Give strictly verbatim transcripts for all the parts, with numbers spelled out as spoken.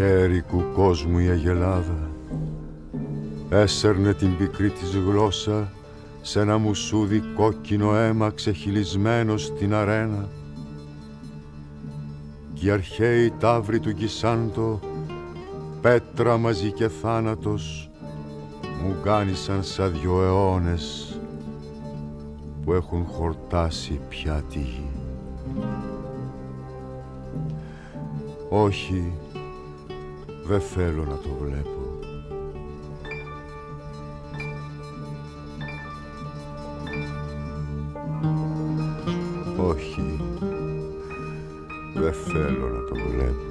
γέρικου κόσμου η αγελάδα έσερνε την πικρή της γλώσσα σ' ένα μουσούδι κόκκινο αίμα ξεχυλισμένο στην αρένα κι οι αρχαίοι ταύροι του Γκισάντο πέτρα μαζί και θάνατος μου γκάνησαν σαν δυο αιώνες που έχουν χορτάσει πια τη γη. Όχι, δεν θέλω να το βλέπω. Όχι, δεν θέλω να το βλέπω.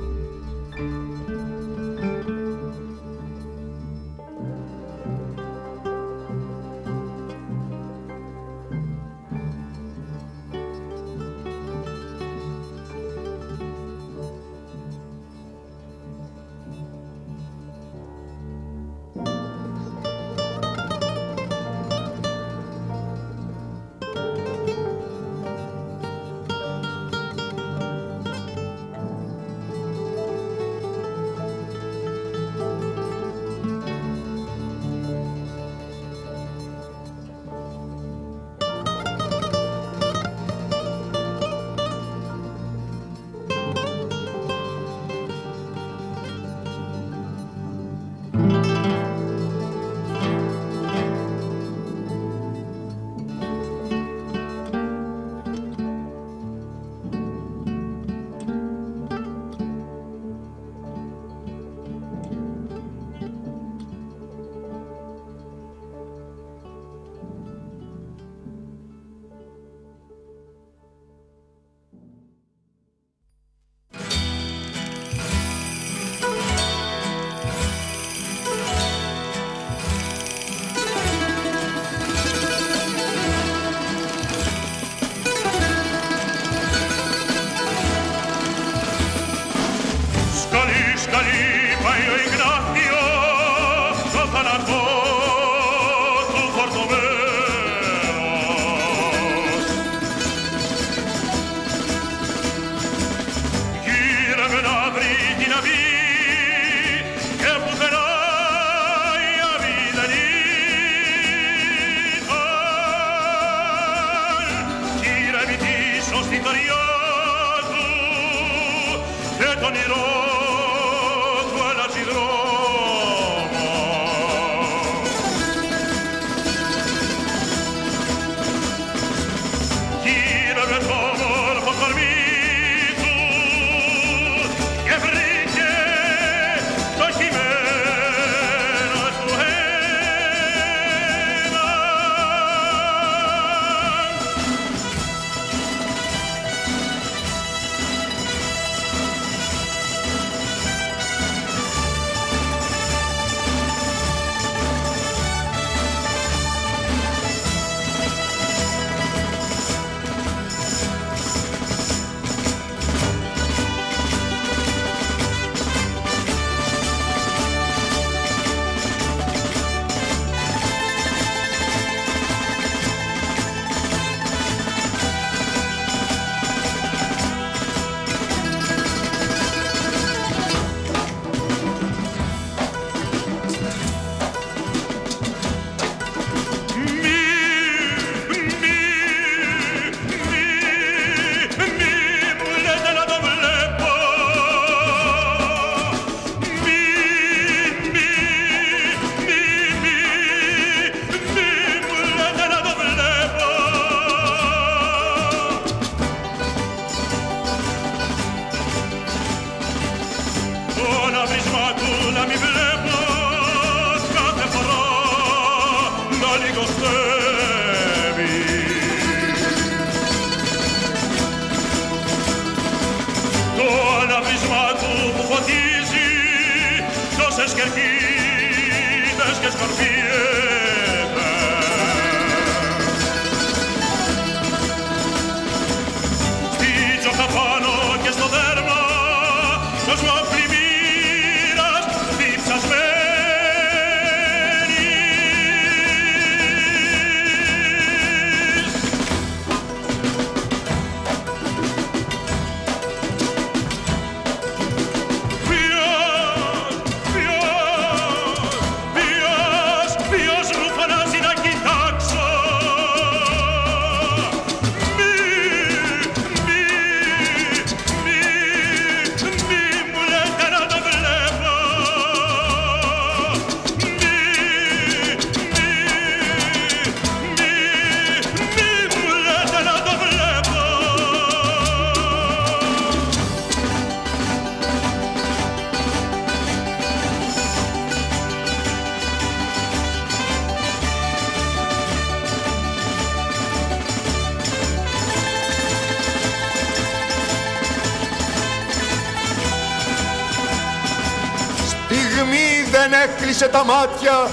δεν έκλεισε τα μάτια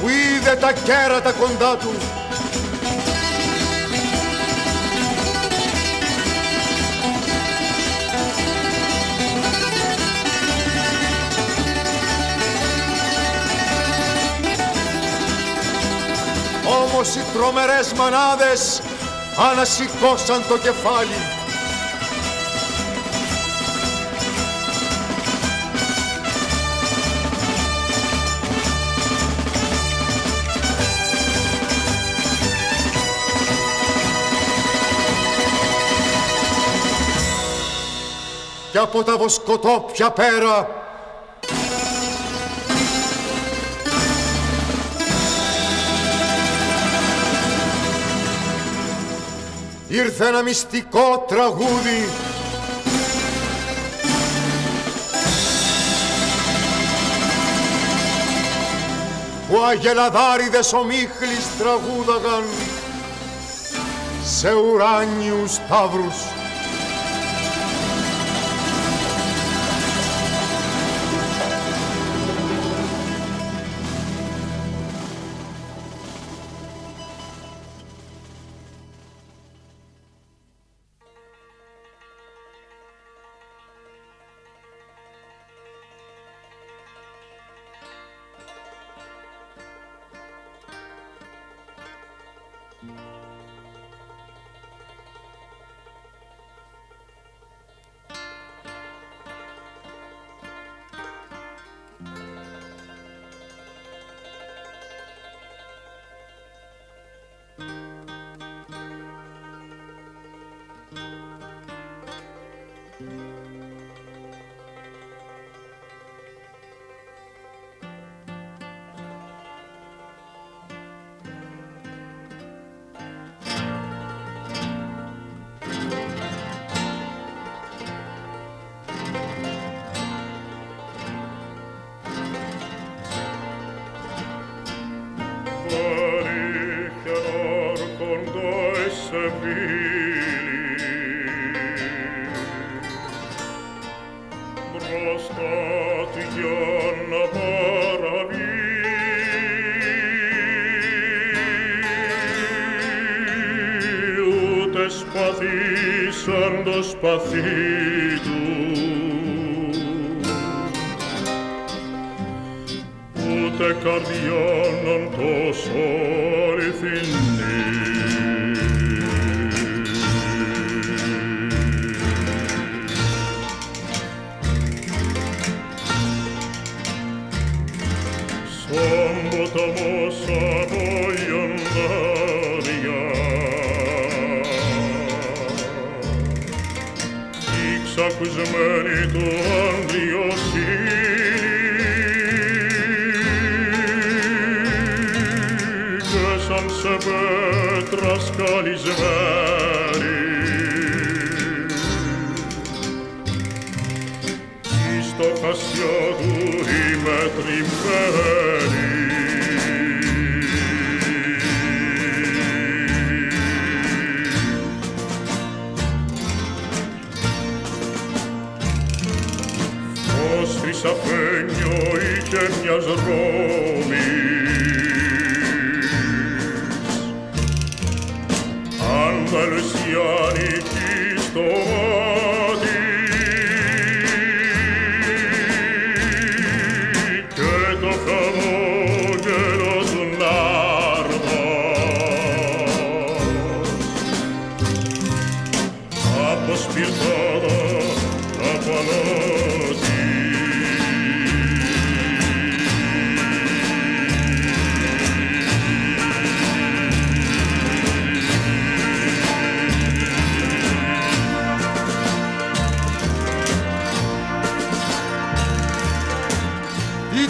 που είδε τα κέρατα κοντά του. Όμως οι τρομερές μανάδες ανασηκώσαν το κεφάλι. Και από τα βοσκοτόπια πέρα ήρθε ένα μυστικό τραγούδι που αγελαδάριδες ομίχλης τραγούδαγαν σε ουράνιους ταύρους.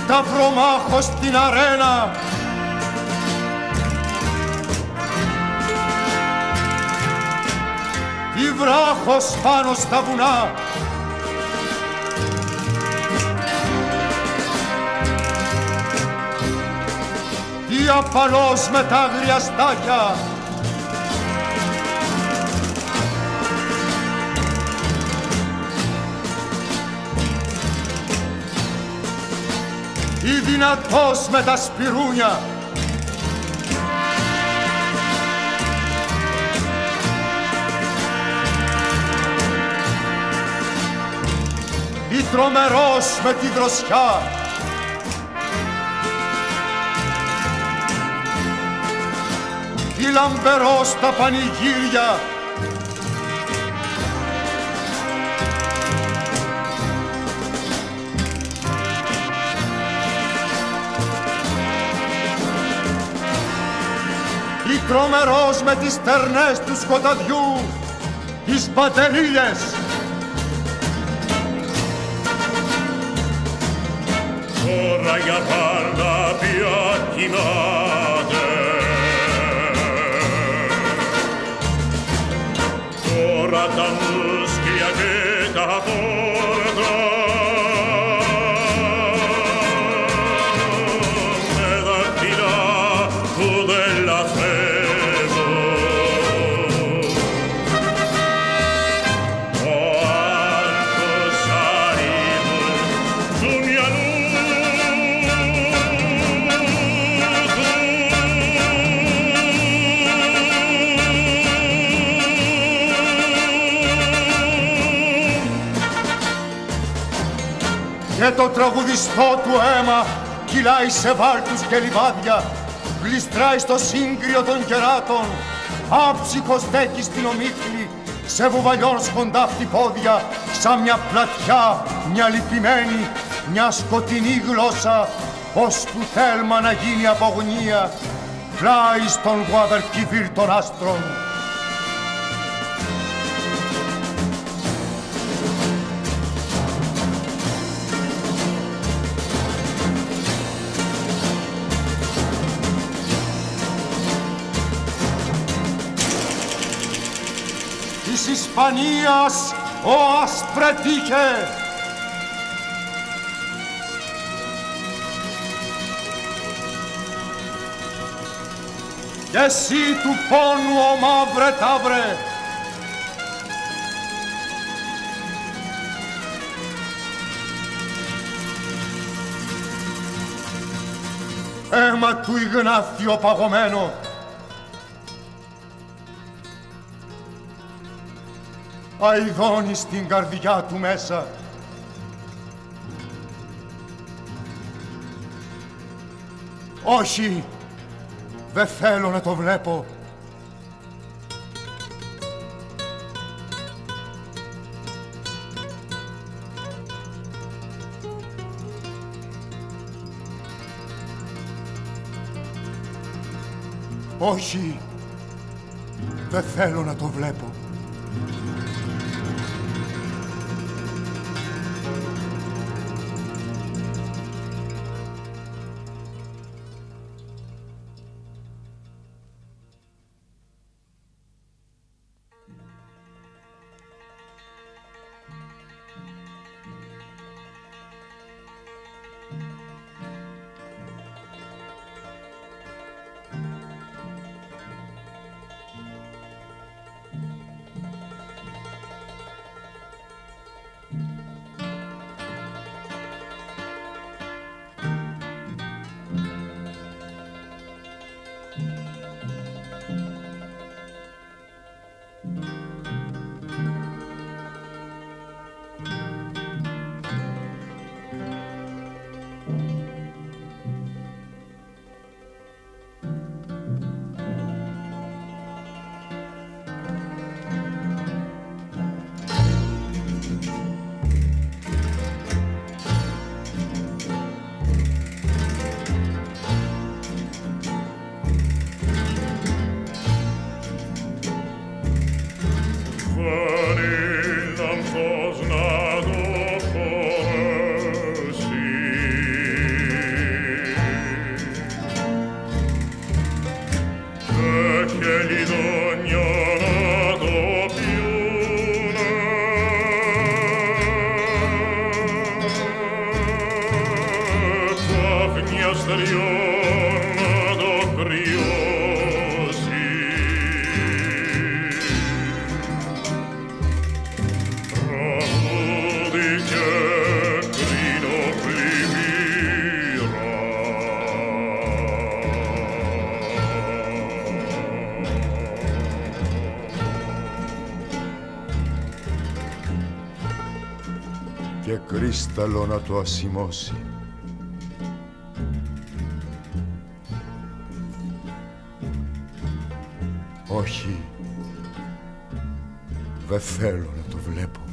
Ταυρομάχος στην αρένα ή βράχος πάνω στα βουνά, ή απαλός με τα άγρια στάκια, ή δυνατός με τα σπυρούνια. Ή τρομερός με τη δροσιά. Ή λαμπερός τα πανηγύρια. Ή τρομερός με τις στερνές του σκοταδιού, τις μπαταρίες. Ora για πάντα πια κοιμάται. Ora τα μούσκια και τα πόρτα με δακτυλά που δεν λαθεύουν. Ο άρχος αριβούν του μυαλού. Και το τραγουδιστό του αίμα κυλάει σε βάλτους και λιβάδια, γλιστράει στο σύγκριο των κεράτων, άψυχος στέκει στην ομίχλη, σε βουβαλιών σκοντά χτυπόδια, σαν μια πλατιά, μια λυπημένη, μια σκοτεινή γλώσσα, ώσπου θέλμα να γίνει απογωνία, πλάι στον Γουαδαλκιβίρ των άστρων. Της Ισπανίας ο Ασπρετίχε. Και εσύ του πόνου ο Μαύρε Ταύρε. Αίμα του Ιγνάθιο παγωμένο, αηδώνει στην καρδιά του μέσα. Όχι, δεν θέλω να το βλέπω. Όχι, δεν θέλω να το βλέπω. Che crino primiro kristalonato asimosi. Όχι, δεν θέλω να το βλέπω.